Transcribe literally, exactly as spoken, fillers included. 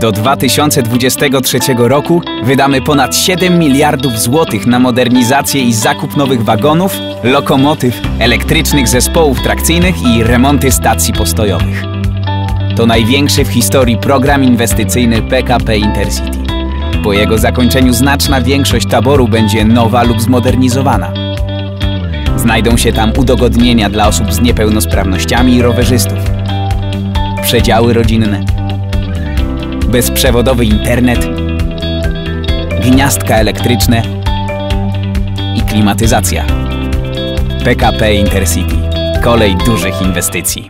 Do dwa tysiące dwudziestego trzeciego roku wydamy ponad siedem miliardów złotych na modernizację i zakup nowych wagonów, lokomotyw, elektrycznych zespołów trakcyjnych i remonty stacji postojowych. To największy w historii program inwestycyjny P K P Intercity. Po jego zakończeniu znaczna większość taboru będzie nowa lub zmodernizowana. Znajdą się tam udogodnienia dla osób z niepełnosprawnościami i rowerzystów, przedziały rodzinne, bezprzewodowy internet, gniazdka elektryczne i klimatyzacja. P K P Intercity. Kolej dużych inwestycji.